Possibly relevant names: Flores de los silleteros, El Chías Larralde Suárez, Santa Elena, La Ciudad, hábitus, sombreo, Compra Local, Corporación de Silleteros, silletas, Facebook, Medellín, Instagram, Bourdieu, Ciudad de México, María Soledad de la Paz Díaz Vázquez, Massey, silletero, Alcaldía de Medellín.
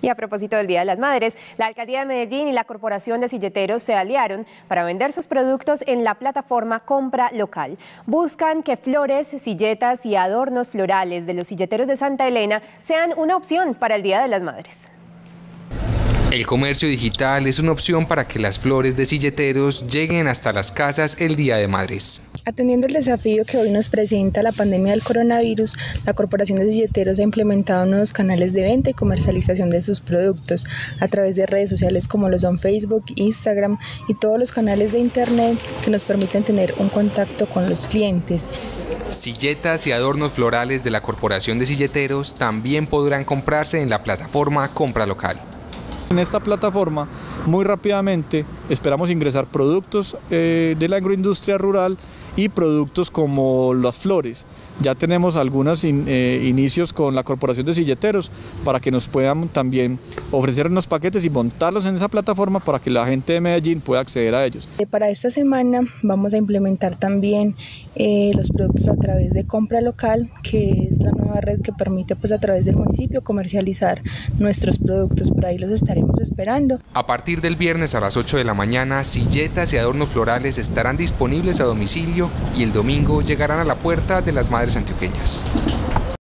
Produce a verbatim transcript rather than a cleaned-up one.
Y a propósito del Día de las Madres, la Alcaldía de Medellín y la Corporación de Silleteros se aliaron para vender sus productos en la plataforma Compra Local. Buscan que flores, silletas y adornos florales de los silleteros de Santa Elena sean una opción para el Día de las Madres. El comercio digital es una opción para que las flores de silleteros lleguen hasta las casas el Día de Madres. Atendiendo el desafío que hoy nos presenta la pandemia del coronavirus, la Corporación de Silleteros ha implementado nuevos canales de venta y comercialización de sus productos a través de redes sociales como lo son Facebook, Instagram y todos los canales de internet que nos permiten tener un contacto con los clientes. Silletas y adornos florales de la Corporación de Silleteros también podrán comprarse en la plataforma Compra Local. En esta plataforma, muy rápidamente, esperamos ingresar productos eh, de la agroindustria rural y productos como las flores. Ya tenemos algunos in, eh, inicios con la Corporación de Silleteros para que nos puedan también ofrecer unos paquetes y montarlos en esa plataforma para que la gente de Medellín pueda acceder a ellos. Para esta semana vamos a implementar también eh, los productos a través de Compra Local, que es la nueva red que permite pues, a través del municipio comercializar nuestros productos. Por ahí los estaremos esperando. A partir del viernes a las ocho de la mañana, silletas y adornos florales estarán disponibles a domicilio y el domingo llegarán a la puerta de las madres antioqueñas.